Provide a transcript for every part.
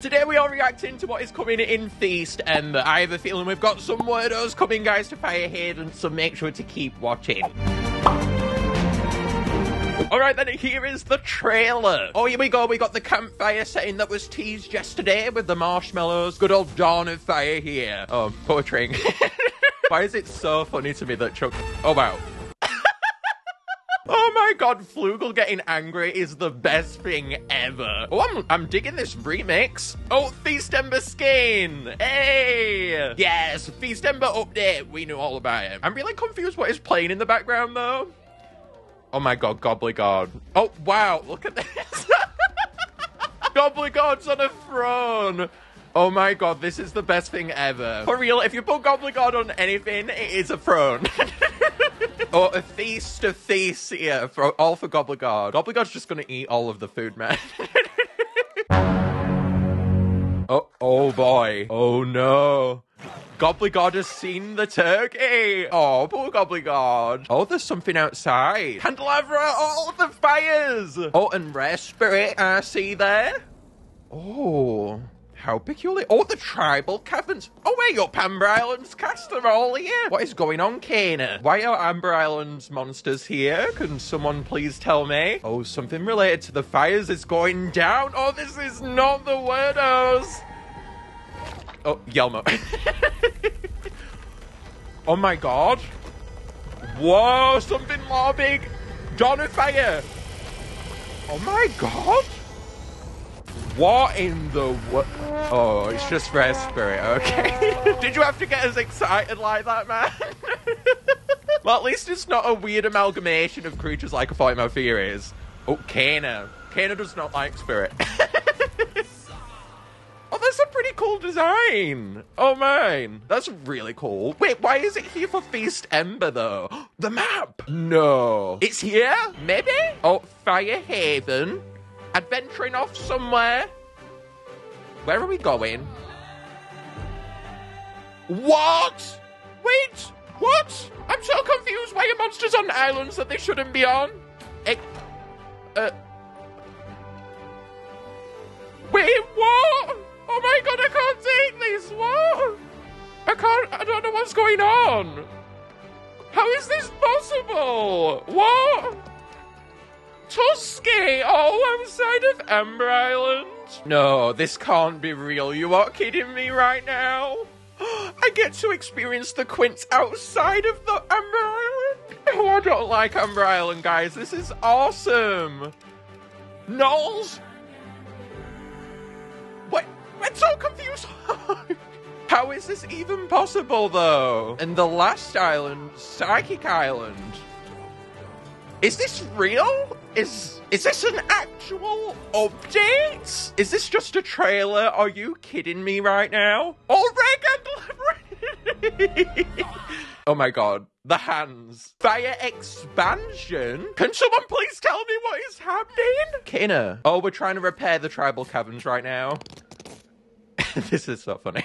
Today we are reacting to what is coming in Feast, and I have a feeling we've got some weirdos coming, guys, to Fire Haven, so make sure to keep watching. Alright then, here is the trailer. Oh, here we go, we got the campfire setting that was teased yesterday with the marshmallows. Good old Dawn of Fire here. Oh, poor Tring. Why is it so funny to me that Chuck... Oh, wow. Oh my god, Flugel getting angry is the best thing ever. Oh, I'm digging this remix. Oh, Feast Ember skin. Hey! Yes, Feast Ember update. We knew all about it. I'm really confused what is playing in the background, though. Oh my god, Gobligard. Oh, wow, look at this. Gobblegard's on a throne. Oh my god, this is the best thing ever. For real, if you put Gobligard on anything, it is a throne. Oh, a feast, yeah, all for Gobbleygourd. Gobblegard's just gonna eat all of the food, man. oh boy. Oh no. Gobligard has seen the turkey. Oh, poor Gobligard. Oh, there's something outside. Candelavra, all the fires. Oh, and rare Spurrit, I see there. Oh, how peculiar. Oh, the tribal caverns. Oh, wait up, Amber Island's cast, they're all here. What is going on, Kana? Why are Amber Island's monsters here? Can someone please tell me? Oh, something related to the fires is going down. Oh, this is not the weirdos. Oh, Yelmut. Oh my god. Whoa, something more big. Dawn of Fire. Oh my god. What in the world? Oh, it's just rare Spurrit, okay. Did you have to get as excited like that, man? Well, at least it's not a weird amalgamation of creatures like a Fight My Fear is. Oh, Kana. Kana does not like Spurrit. Oh, that's a pretty cool design. Oh, man. That's really cool. Wait, why is it here for Feast Ember, though? The map. No. It's here? Maybe? Oh, Fire Haven. Adventuring off somewhere. Where are we going? What? Wait, what? I'm so confused. Why are monsters on islands that they shouldn't be on? Wait, what? Oh my god, I can't take this. What? I don't know what's going on. How is this possible? What? Tuskski, all outside of Amber Island. No, this can't be real. You are kidding me right now. I get to experience the quints outside of the Amber Island. Oh, I don't like Amber Island, guys. This is awesome. Gnarls? What? I'm so confused. How is this even possible, though? And the last island, Psychic Island. Is this real? Is this an actual update? Is this just a trailer? Are you kidding me right now? Oh my god, the hands. Fire expansion? Can someone please tell me what is happening? Kinner. Oh, we're trying to repair the tribal caverns right now. This is so funny.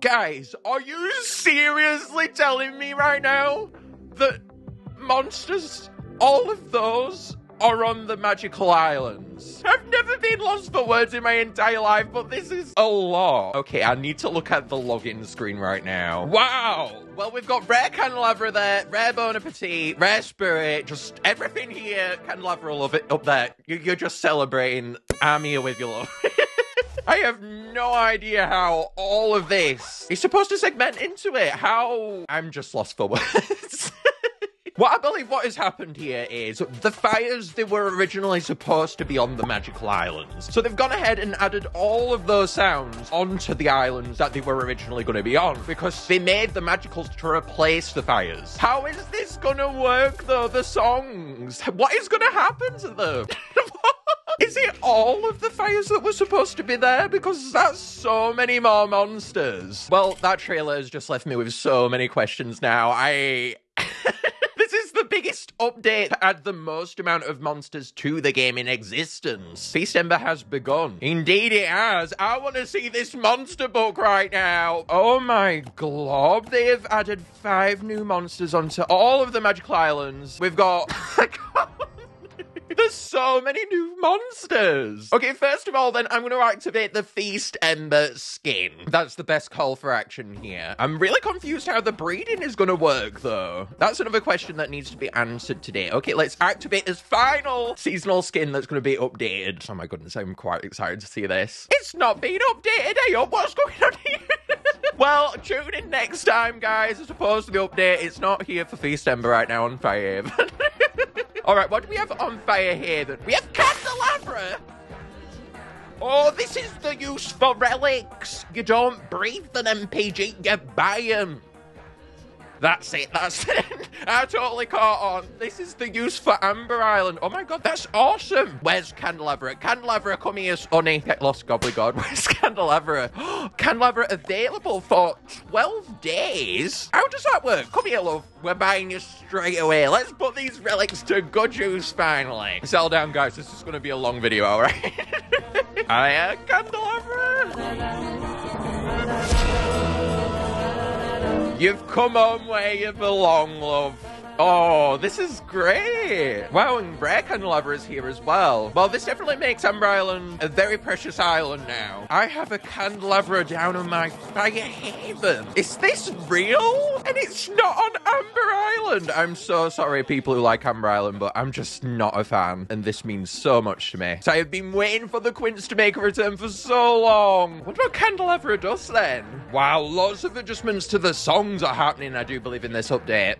Guys, are you seriously telling me right now that monsters... all of those are on the magical islands. I've never been lost for words in my entire life, but this is a lot. Okay, I need to look at the login screen right now. Wow. Well, we've got rare Candelavra there, rare Bon Appetit, rare Spurrit, just everything here. Candelavra will love it up there. You're just celebrating. I'm here with you, love. I have no idea how all of this is supposed to segment into it. How? I'm just lost for words. What I believe what has happened here is the fires, they were originally supposed to be on the magical islands. So they've gone ahead and added all of those sounds onto the islands that they were originally going to be on because they made the magicals to replace the fires. How is this going to work, though, the songs? What is going to happen to them? Is it all of the fires that were supposed to be there? Because that's so many more monsters. Well, that trailer has just left me with so many questions now. Biggest update to add the most amount of monsters to the game in existence. Feast Ember has begun. Indeed it has. I want to see this monster book right now. Oh my glob. They have added 5 new monsters onto all of the magical islands. We've got... There's so many new monsters. Okay, first of all, then I'm going to activate the Feast Ember skin. That's the best call for action here. I'm really confused how the breeding is going to work, though. That's another question that needs to be answered today. Okay, let's activate this final seasonal skin that's going to be updated. Oh my goodness, I'm quite excited to see this. It's not being updated, Ayo. What's going on here? Well, tune in next time, guys. As opposed to the update, it's not here for Feast Ember right now on Fire Haven. All right, what do we have on Fire Haven? We have Candelavra. Oh, this is the use for relics. You don't breathe an MPG, you buy them. That's it, that's it. I totally caught on. This is the use for Amber Island. Oh my God, that's awesome. Where's Candelavra? Candelavra, come here, honey. Get lost, Gobbleygourd. Where's Candelavra? Candelavra available for 12 days? How does that work? Come here, love. We're buying you straight away. Let's put these relics to good use, finally. Settle down, guys. This is going to be a long video, all right? Hiya, Candelavra. You've come home where you belong, love. Oh, this is great. Wow, and Rare Candelavra is here as well. Well, this definitely makes Amber Island a very precious island now. I have a Candelavra down on my Fire Haven. Is this real? And it's not on Amber Island. I'm so sorry, people who like Amber Island, but I'm just not a fan. And this means so much to me. So I have been waiting for the Quince to make a return for so long. What about Candelavra does then? Wow, lots of adjustments to the songs are happening, I do believe, in this update.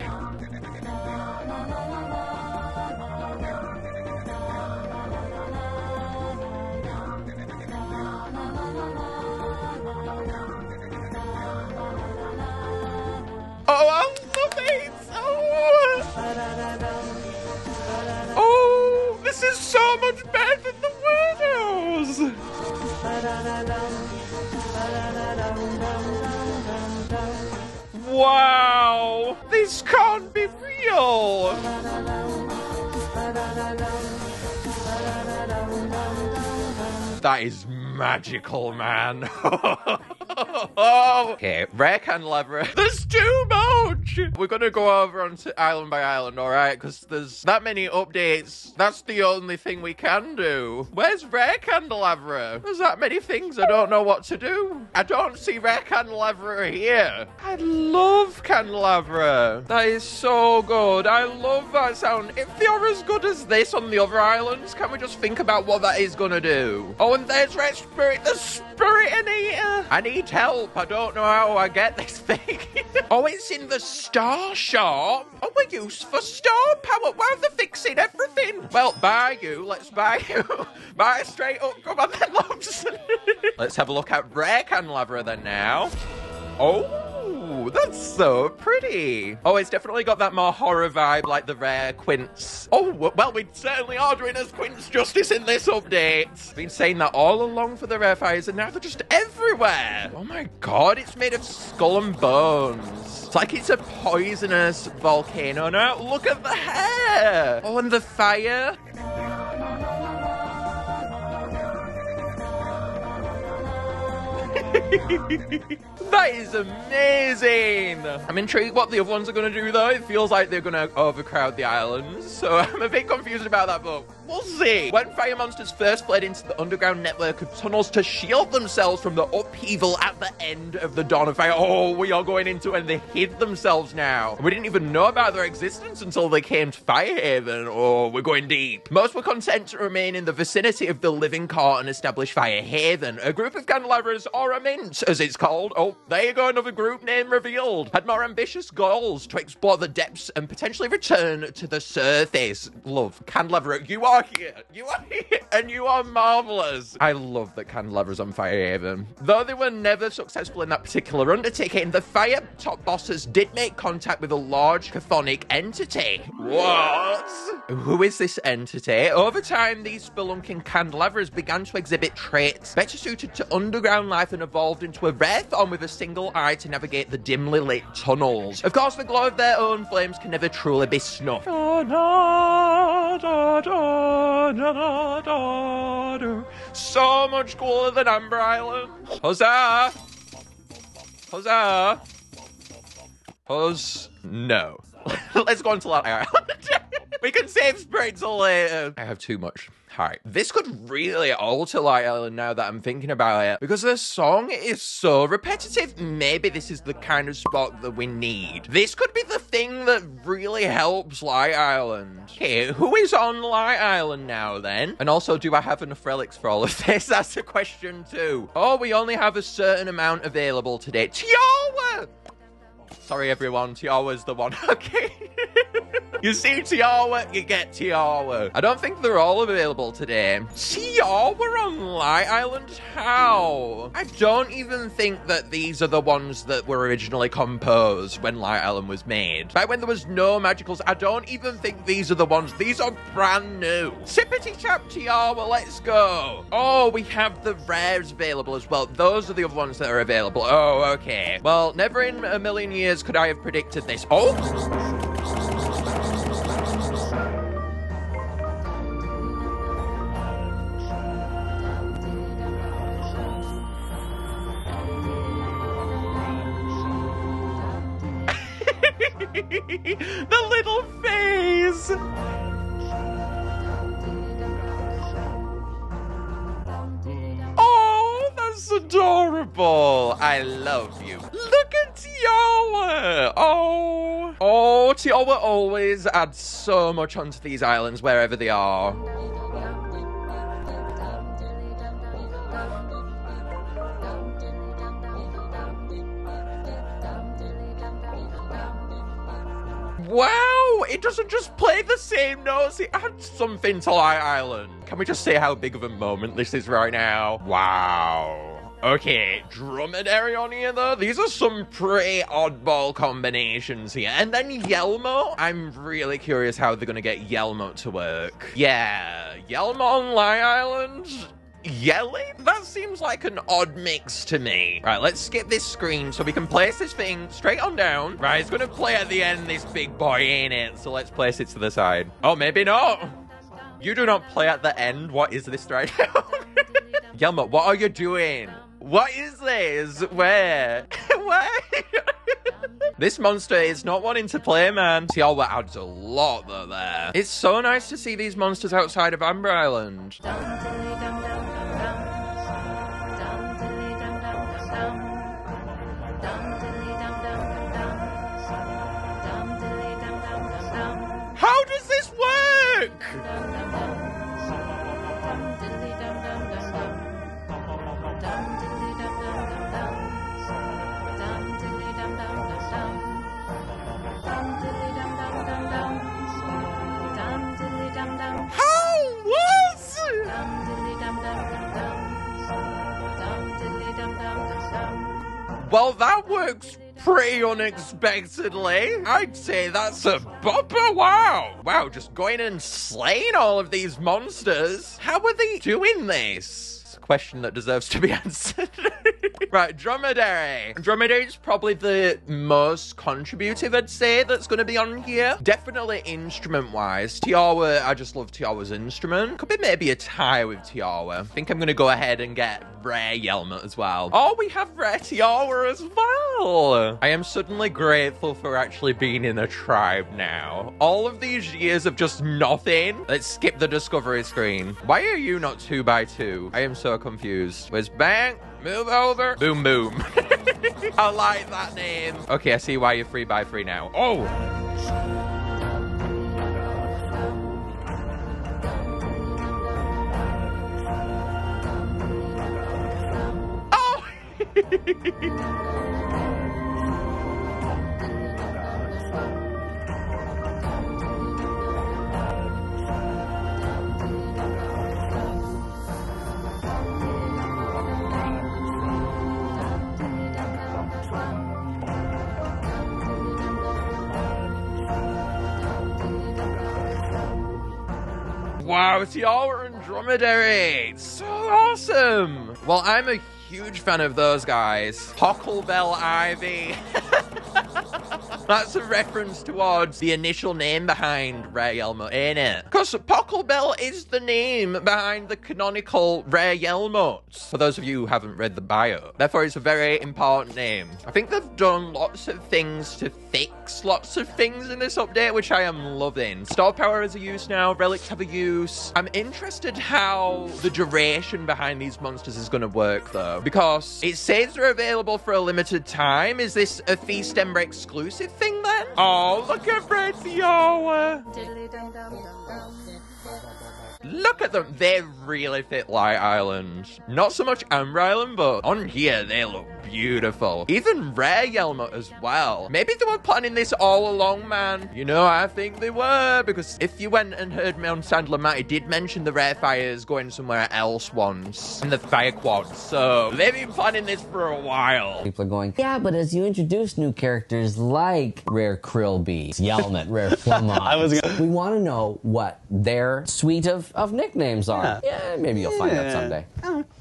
Oh, I love it! Oh. Oh, this is so much better than the Weirdos! Wow! This can't be real! That is magical, man. Okay, Rare Candelavra. There's too much! We're gonna go over onto island by island, all right? Because there's that many updates. That's the only thing we can do. Where's Rare Candelavra? There's that many things I don't know what to do. I don't see Rare Candelavra here. I love Candelavra. That is so good. I love that sound. If you're as good as this on the other islands, can we just think about what that is gonna do? Oh, and there's Red Spurrit, the Spurrit in here. I need help. I don't know how I get this thing. Oh, it's in the star shop. Oh, we're used for star power. Why are they fixing everything? Well, buy you. Let's buy you. Buy straight up. Come on then, loves. Let's have a look at Rare Candelavra then now. Oh, that's so pretty. Oh, it's definitely got that more horror vibe like the Rare Quince. Oh, well, we certainly are doing us Quince justice in this update. Been saying that all along for the Rare Fires, and now they're just everywhere. Oh my God, it's made of skull and bones. It's like it's a poisonous volcano. Now, look at the hair. Oh, and the fire. That is amazing. I'm intrigued what the other ones are going to do, though. It feels like they're going to overcrowd the islands, so I'm a bit confused about that, but we'll see. When fire monsters first fled into the underground network of tunnels to shield themselves from the upheaval at the end of the Dawn of Fire. Oh, we are going into it, and they hid themselves now. We didn't even know about their existence until they came to Fire Haven. Oh, we're going deep. Most were content to remain in the vicinity of the living core and establish Fire Haven. A group of Candelavras or a mint, as it's called. Oh, there you go, another group name revealed. Had more ambitious goals to explore the depths and potentially return to the surface. Love, Candelavra, you are here. You are here, and you are marvelous. I love that Candelavra's on Fire Haven. Though they were never successful in that particular undertaking, the Fire Top Bosses did make contact with a large cacophonic entity. What? Who is this entity? Over time, these spelunking Candelavras began to exhibit traits better suited to underground life and evolved into a rare form with a single eye to navigate the dimly lit tunnels. Of course, the glow of their own flames can never truly be snuffed. So much cooler than Amber Island. Huzzah! Huzzah! No. Let's go on to Light Island. We can save Spurrit till later. I have too much. All right. This could really alter Light Island now that I'm thinking about it, because the song is so repetitive. Maybe this is the kind of spot that we need. This could be the thing that really helps Light Island. Okay, who is on Light Island now then? And also, do I have enough relics for all of this? That's the question too. Oh, we only have a certain amount available today. Tiawa! Sorry everyone, Tiawa's the one. Okay. You see Tiawa, you get Tiawa. I don't think they're all available today. Tiawa on Light Island? How? I don't even think that these are the ones that were originally composed when Light Island was made. Back when there was no magicals, I don't even think these are the ones. These are brand new. Sippity chap Tiawa, let's go. Oh, we have the rares available as well. Those are the other ones that are available. Oh, okay. Well, never in a million years could I have predicted this. Oh! The little face! Oh, that's adorable! I love you. Look at Tiawa! Oh! Oh, Tiawa always adds so much onto these islands wherever they are. Wow, it doesn't just play the same notes, it adds something to Light Island. Can we just say how big of a moment this is right now? Wow. Okay, Drummidary on here though. These are some pretty oddball combinations here. And then Yelmut. I'm really curious how they're gonna get Yelmut to work. Yeah, Yelmut on Light Island? Yelly? That seems like an odd mix to me. Right, let's skip this screen so we can place this thing straight on down. Right, it's gonna play at the end, this big boy, ain't it? So let's place it to the side. Oh, maybe not. You do not play at the end. What is this right now? Yelmut, what are you doing? What is this? Where? Where? This monster is not wanting to play, man. Tiawa adds a lot though there. It's so nice to see these monsters outside of Amber Island. How does this work? How was it? Well, that works pretty unexpectedly. I'd say that's a bopper. Wow. Wow, just going and slaying all of these monsters. How are they doing this? It's a question that deserves to be answered. Right, Drummidary. Drummidary is probably the most contributive, I'd say, that's going to be on here. Definitely instrument-wise. Tiawa, I just love Tiawa's instrument. Could be maybe a tie with Tiawa. I think I'm going to go ahead and get Rare Yelmut as well. Oh, we have Rare Tiawa as well. I am suddenly grateful for actually being in a tribe now. All of these years of just nothing. Let's skip the discovery screen. Why are you not 2x2? I am so confused. Where's Bang? Move over. Boom, boom. I like that name. Okay, I see why you're 3x3 now. Oh! Wow, Tiawa and Drummidary. So awesome. Well, I'm a huge fan of those guys. Pocklebell Ivy. That's a reference towards the initial name behind Rare Yelmut, ain't it? Because Pocklebell is the name behind the canonical Rare Yelmuts, for those of you who haven't read the bio. Therefore, it's a very important name. I think they've done lots of things to fix lots of things in this update, which I am loving. Star power is a use now, relics have a use. I'm interested how the duration behind these monsters is going to work, though, because it says they're available for a limited time. Is this a Feast Ember exclusive thing, then? Oh, look at Braziola! Look at them. They really fit Light Island. Not so much Amber Island, but on here, they look beautiful. Even Rare Yelmut as well. Maybe they were planning this all along, man. You know, I think they were, because if you went and heard me on Sandler Matt, he did mention the Rare Fires going somewhere else once, and the Fire Quads, so they've been planning this for a while. People are going, yeah, but as you introduce new characters like Rare Krillbee, Yelmut, Rare Flumox, we want to know what their suite of nicknames are. Yeah, maybe you'll find out someday.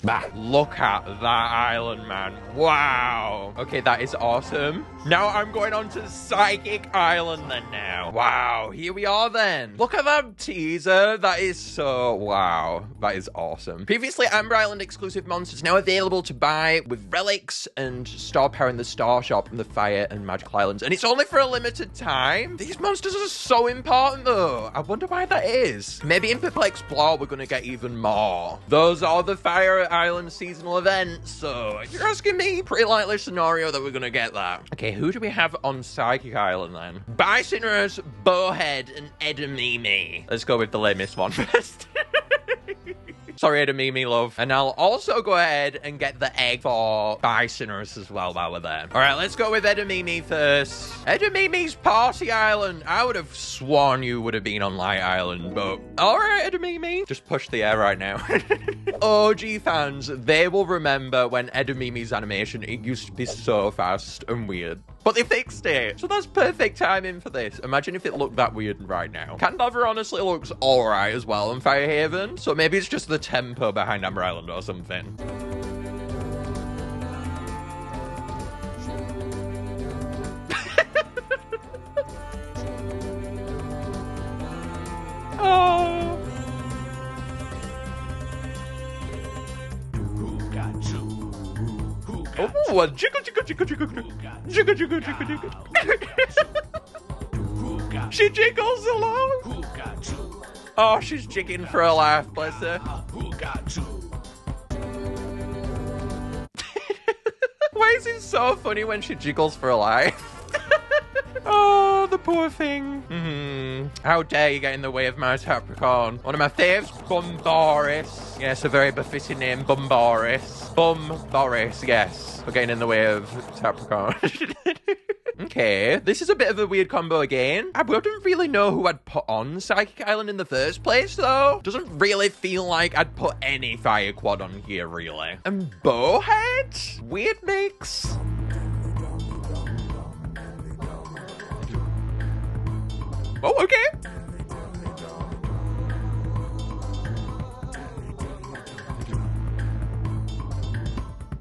Bah. Look at that island, man. Wow. Okay, that is awesome. Now I'm going on to Psychic Island then now. Wow, here we are then. Look at that teaser. That is so, wow. That is awesome. Previously, Amber Island exclusive monsters now available to buy with relics and star power in the star shop from the Fire and Magical Islands. And it's only for a limited time. These monsters are so important though. I wonder why that is. Maybe in Purple Explore, we're gonna get even more. Those are the Fire Island seasonal events, so if you're asking me, pretty likely scenario that we're gonna get that. Okay, who do we have on Psychic Island then? Bisonorus, Bowhead, and Edamimi. Let's go with the lamest one first. Sorry, Edamimi, love. And I'll also go ahead and get the egg for Bisonorus as well while we're there. All right, let's go with Edamimi first. Edamimi's Party Island. I would have sworn you would have been on Light Island, but all right, Edamimi. Just push the air right now. OG fans, they will remember when Edamimi's animation, it used to be so fast and weird. But they fixed it. So that's perfect timing for this. Imagine if it looked that weird right now. Candelavra honestly looks all right as well in Fire Haven. So maybe it's just the tempo behind Amber Island or something. Oh, jiggle. She jiggles along. Oh, she's jigging for her life, bless her. Why is it so funny when she jiggles for her life? Oh, the poor thing. How dare you get in the way of my Tapricorn. One of my faves, Bumboris. Yes, a very befitting name, Bumboris. Bumboris, yes. We're getting in the way of Tapricorn. Okay, this is a bit of a weird combo again. I wouldn't really know who I'd put on Psychic Island in the first place, though. Doesn't really feel like I'd put any Fire Quad on here, really. And Bowhead? Weird mix. Oh, okay.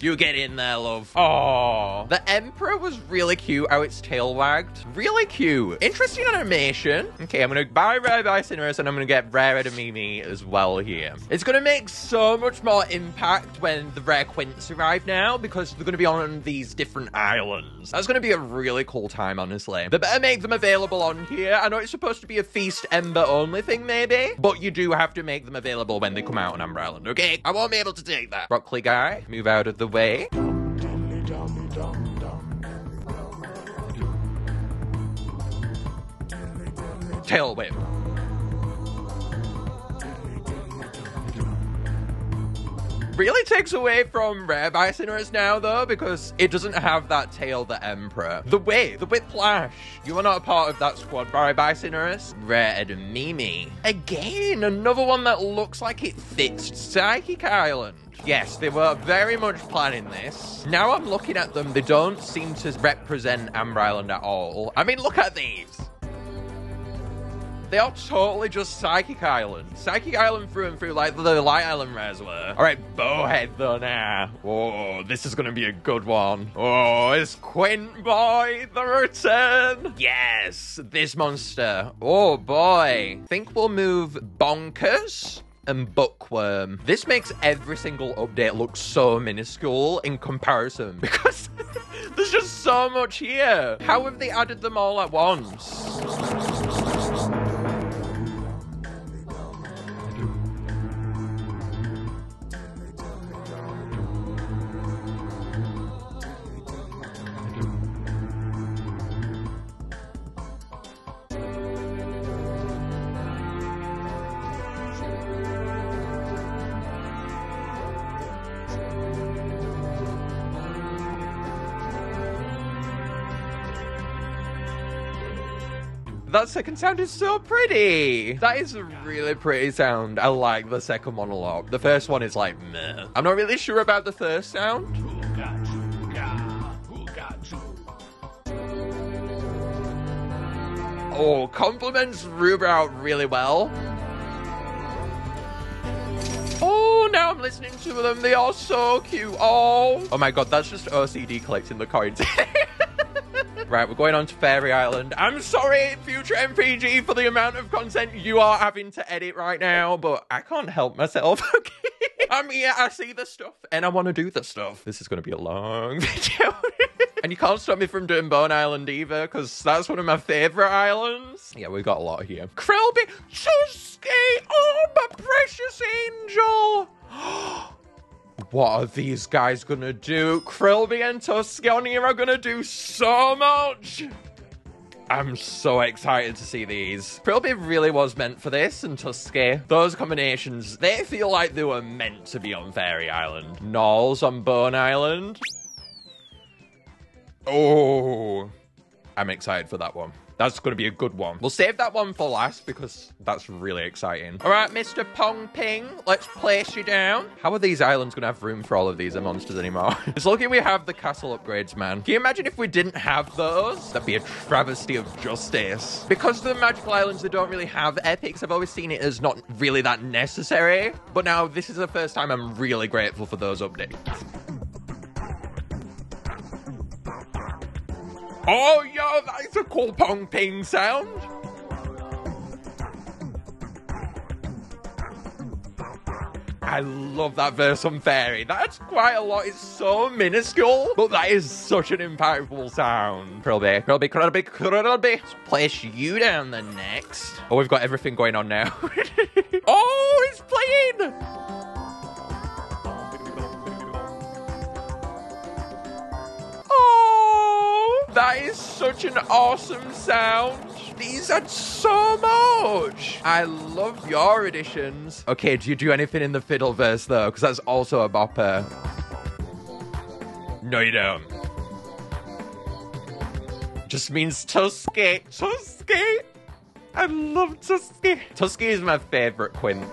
You get in there, love. Oh, the Emperor was really cute how its tail wagged. Really cute. Interesting animation. Okay, I'm going to buy Rare Bisonorus and I'm going to get Rare Edamimi as well here. It's going to make so much more impact when the Rare Quints arrive now because they're going to be on these different islands. That's going to be a really cool time, honestly. They better make them available on here. I know it's supposed to be a Feast Ember only thing, maybe, but you do have to make them available when they come out on Amber Island, okay? I won't be able to take that. Broccoli guy, move out of the way. Tail whip. Really takes away from Rare Bisonorus now, though, because it doesn't have that tail, the Emperor. The Whiplash. You are not a part of that squad, Rare Bisonorus. Rare Edamimi. Again, another one that looks like it fits Psychic Island. Yes, they were very much planning this. Now I'm looking at them. They don't seem to represent Amber Island at all. I mean, look at these. They are totally just Psychic Island. Psychic Island through and through, like the Light Island res were. All right, Bowhead though now. Oh, this is going to be a good one. Oh, it's Quint Boy the return. Yes, this monster. Oh boy. I think we'll move Bonkers and Bookworm. This makes every single update look so minuscule in comparison because there's just so much here. How have they added them all at once? That second sound is so pretty. That is a really pretty sound. I like the second monologue. The first one is like, meh. I'm not really sure about the first sound. Oh, compliments Ruba out really well. Oh, now I'm listening to them. They are so cute. Oh, oh my God, that's just OCD collecting the coins. Right, we're going on to Fairy Island. I'm sorry, future MPG, for the amount of content you are having to edit right now, but I can't help myself, okay? I'm here, I see the stuff, and I want to do the stuff. This is going to be a long video. And you can't stop me from doing Bone Island either, because that's one of my favorite islands. Yeah, we've got a lot here. Krillby, Chusky, oh, my precious angel. What are these guys gonna do? Krillby and Tuskski on here are gonna do so much. I'm so excited to see these. Krillby really was meant for this, and Tuskski. Those combinations, they feel like they were meant to be on Fairy Island. Gnarls on Bone Island. Oh, I'm excited for that one. That's going to be a good one. We'll save that one for last because that's really exciting. All right, Mr. Pong Ping, let's place you down. How are these islands going to have room for all of these monsters anymore? It's looking we have the castle upgrades, man. Can you imagine if we didn't have those? That'd be a travesty of justice. Because the magical islands, they don't really have epics. I've always seen it as not really that necessary. But now this is the first time I'm really grateful for those updates. Oh, yo, that is a cool Pong Ping sound. I love that verse on Fairy. That's quite a lot. It's so minuscule, but that is such an impactful sound. Krillby. Let's place you down the next. Oh, we've got everything going on now. Oh, it's playing. That is such an awesome sound. These had so much. I love your additions. Okay, do you do anything in the fiddle verse though? Because that's also a bopper. No, you don't. Just means Tuskski. Tuskski. I love Tuskski. Tuskski is my favorite Quint.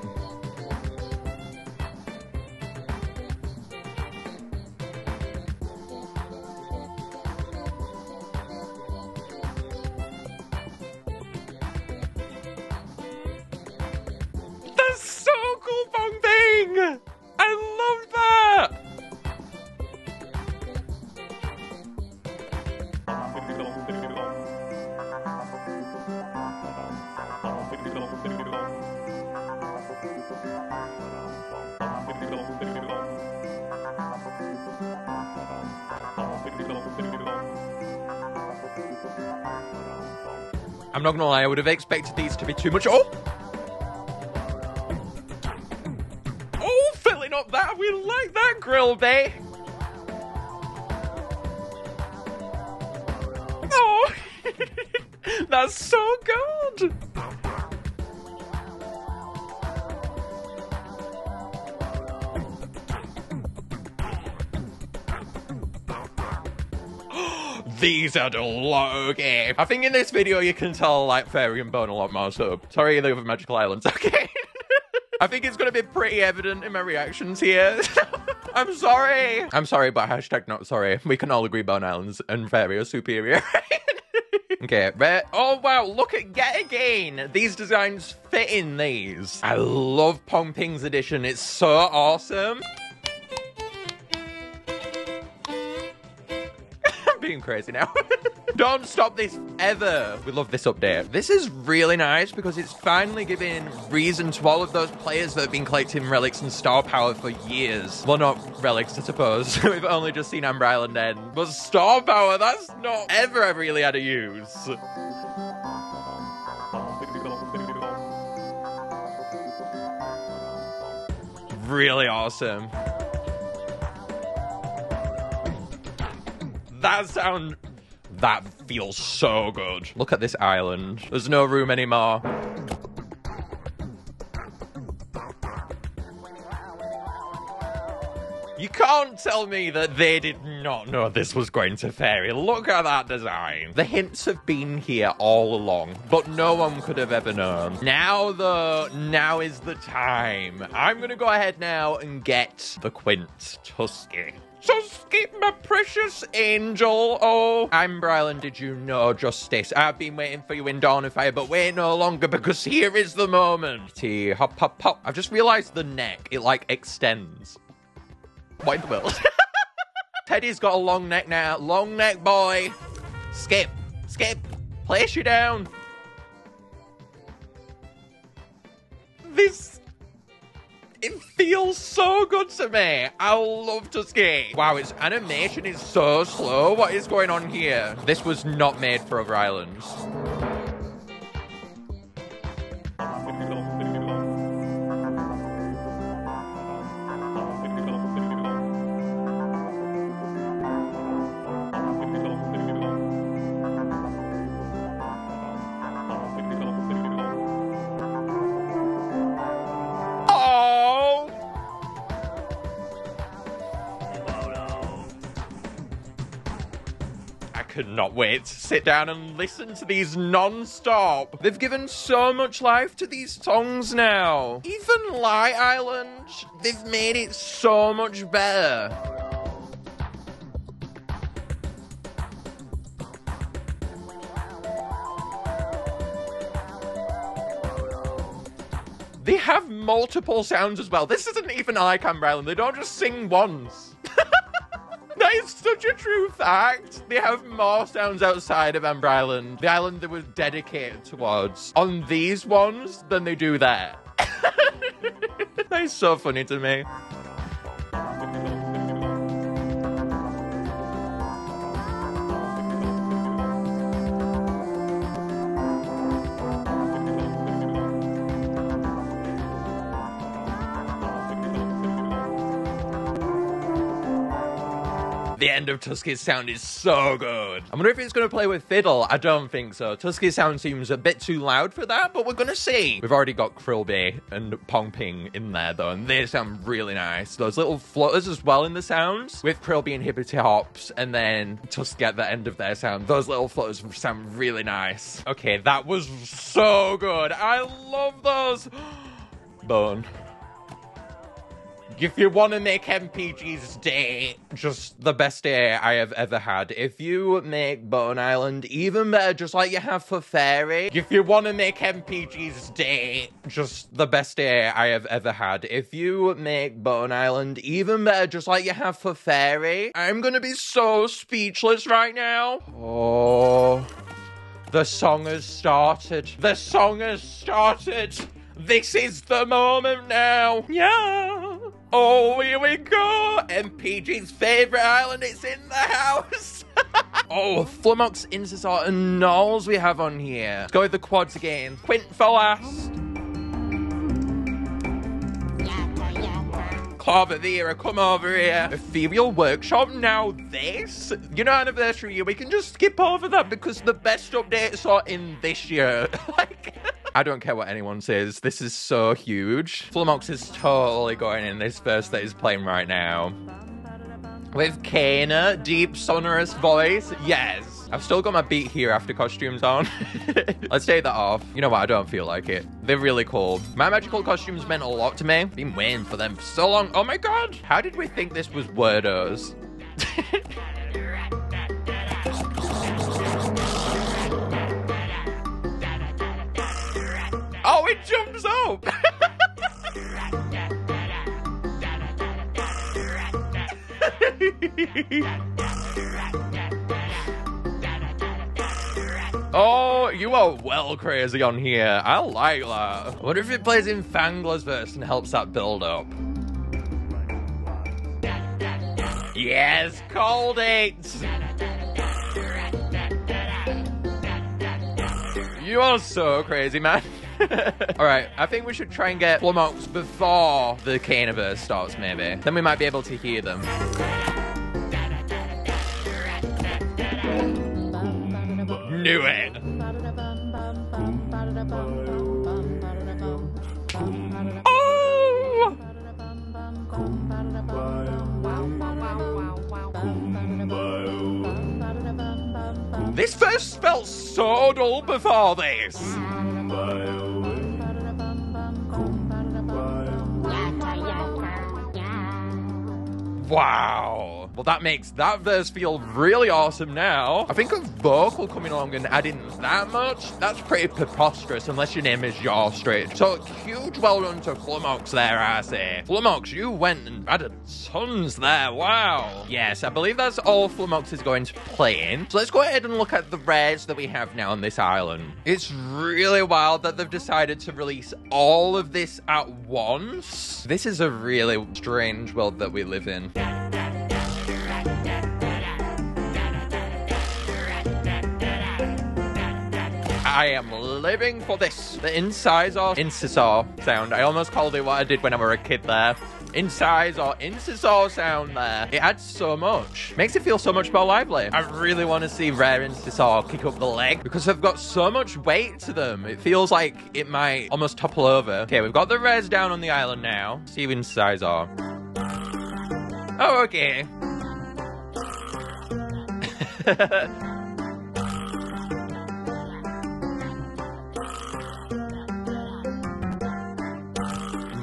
I'm not gonna lie, I would have expected these to be too much. Oh! Oh, filling up that. We like that, Krillby. Oh! That's so good! These are a lot, okay. I think in this video, you can tell like Fairy and Bone a lot more, so sorry the other magical islands, okay? I think it's gonna be pretty evident in my reactions here. I'm sorry. I'm sorry, but hashtag not sorry. We can all agree Bone Islands and Fairy are superior. Okay, there. Oh wow, look at yet again. These designs fit in these. I love Pong Ping's edition. It's so awesome. Being crazy now. Don't stop this ever. We love this update. This is really nice because it's finally giving reason to all of those players that have been collecting relics and star power for years. Well, not relics, I suppose. We've only just seen Amber Island end. But star power, that's not ever really had a use. Really awesome. That sound, that feels so good. Look at this island. There's no room anymore. You can't tell me that they did not know this was going to fairy. Look at that design. The hints have been here all along, but no one could have ever known. Now though, now is the time. I'm gonna go ahead now and get the quince Tuskski. Just keep my precious angel. Oh, Amber Island, did you know justice? I've been waiting for you in Dawn of Fire, but wait no longer because here is the moment. Hop, hop, hop. I've just realized the neck, it like extends. What in the world? Teddy's got a long neck now. Long neck, boy. Skip, skip. Place you down. This... it feels so good to me. I love Tuskski. Wow, its animation is so slow. What is going on here? This was not made for other islands. Could not wait to sit down and listen to these non-stop. They've given so much life to these songs now. Even Light Island, they've made it so much better. They have multiple sounds as well. This isn't even like Amber Island. They don't just sing once. That is such a true fact. They have more sounds outside of Amber Island, the island that was dedicated towards, on these ones than they do there. That is so funny to me. The end of Tuskski's sound is so good. I wonder if it's going to play with fiddle. I don't think so. Tuskski's sound seems a bit too loud for that, but we're going to see. We've already got Krillby and Pong Ping in there, though, and they sound really nice. Those little flutters as well in the sounds with Krillby and Hippity Hops, and then Tuskski at the end of their sound. Those little flutters sound really nice. Okay, that was so good. I love those. Bone. If you want to make MPG's day just the best day I have ever had, if you make Bone Island even better, just like you have for Fairy, if you want to make MPG's day just the best day I have ever had, if you make Bone Island even better, just like you have for Fairy, I'm gonna be so speechless right now. Oh, the song has started. The song has started. This is the moment now. Yeah. Oh, here we go! MPG's favourite island, it's in the house! Oh, Flumox, Incisaur, and Gnarls we have on here. Let's go with the quads again. Quint for last. Clover the era, come over here. Ethereal Workshop, now this? You know, anniversary year, we can just skip over that because the best updates are in this year. Like... I don't care what anyone says. This is so huge. Flumox is totally going in this first that is playing right now. With Kana, deep, sonorous voice. Yes. I've still got my beat here after costumes on. Let's take that off. You know what? I don't feel like it. They're really cool. My magical costumes meant a lot to me. Been waiting for them for so long. Oh my God. How did we think this was Wordos? jumps up. Oh, you are well crazy on here. I like that. I wonder if it plays in Fangler's verse and helps that build up. Yes, called it. You are so crazy, man. Alright, I think we should try and get Flumox before the Canaverse starts, maybe. Then we might be able to hear them. Knew it! Oh! This verse felt so dull before this! Wow. Well, that makes that verse feel really awesome now. I think a vocal coming along and adding that much, that's pretty preposterous unless your name is Yostrid. So huge well done to Flumox there, I say. Flumox, you went and added tons there. Wow. Yes, I believe that's all Flumox is going to play in. So let's go ahead and look at the rares that we have now on this island. It's really wild that they've decided to release all of this at once. This is a really strange world that we live in. I am living for this. The Incisaur sound. I almost called it what I did when I were a kid there. Incisaur sound there. It adds so much. Makes it feel so much more lively. I really want to see rare Incisaur kick up the leg because they've got so much weight to them. It feels like it might almost topple over. Okay, we've got the rares down on the island now. See you, Incisaur. Oh, okay.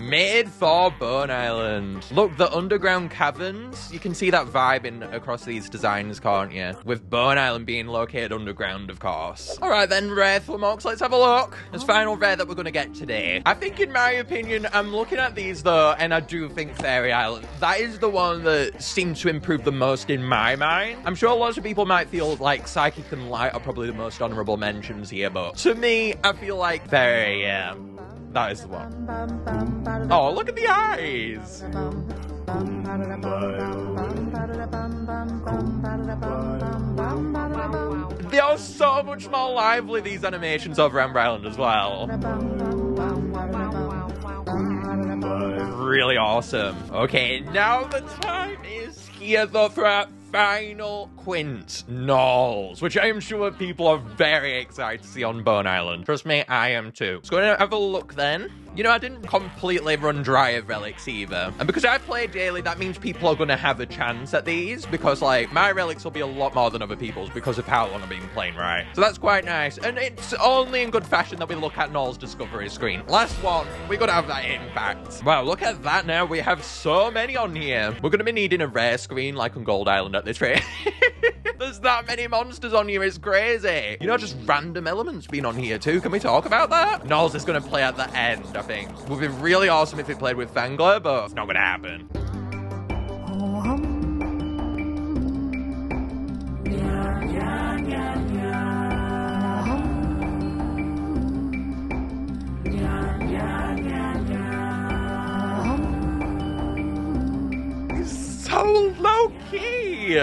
Made for Bone Island. Look, the underground caverns. You can see that vibe in across these designs, can't you? With Bone Island being located underground, of course. All right, then, rare Flumox, let's have a look. This final rare that we're going to get today. I think, in my opinion, I'm looking at these, though, and I do think Fairy Island. That is the one that seems to improve the most in my mind. I'm sure lots of people might feel like Psychic and Light are probably the most honorable mentions here, but to me, I feel like Fairy, yeah. That is the one. Oh, look at the eyes. They are so much more lively, these animations over Amber Island as well. Really awesome. Okay, now the time is here though for our final quint, Gnarls, which I am sure people are very excited to see on Bone Island. Trust me, I am too. Let's go and have a look then. You know, I didn't completely run dry of relics either. And because I play daily, that means people are going to have a chance at these because, like, my relics will be a lot more than other people's because of how long I've been playing, right? So that's quite nice. And it's only in good fashion that we look at Gnarls' discovery screen. Last one. We got to have that impact. Wow, look at that now. We have so many on here. We're going to be needing a rare screen like on Gold Island at this rate. There's that many monsters on here. It's crazy. You know, just random elements being on here too. Can we talk about that? Gnarls is going to play at the end. I think it would be really awesome if it played with Fangler, but it's not gonna happen. It's so low key.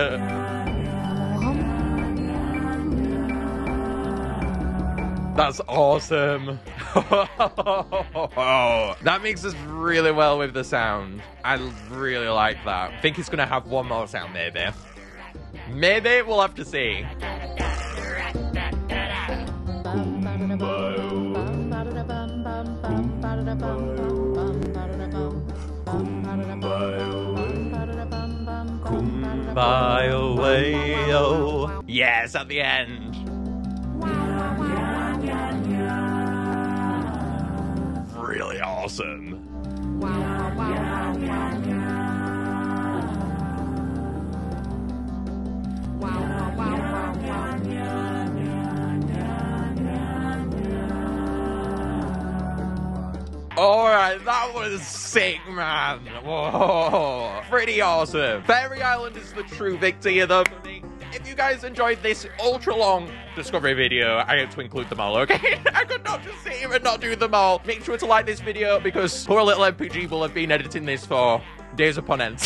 That's awesome. That mixes really well with the sound. I really like that. I think it's going to have one more sound, maybe. Maybe, we'll have to see. Kumbaya. Yes, at the end. Really awesome. Alright, that was sick, man. Whoa, pretty awesome. Fairy Island is the true victor here, though, for me. If you guys enjoyed this ultra-long discovery video, I had to include them all, okay? I could not just sit here and not do them all. Make sure to like this video, because poor little MPG will have been editing this for days upon end.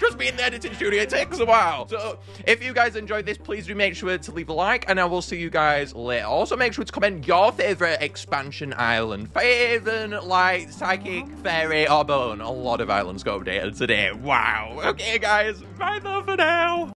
Just being in the editing studio, it takes a while. So if you guys enjoyed this, please do make sure to leave a like, and I will see you guys later. Also, make sure to comment your favorite expansion island. Fire Haven, Light, Psychic, Fairy, or Bone. A lot of islands got updated today. Wow. Okay, guys. Bye though for now.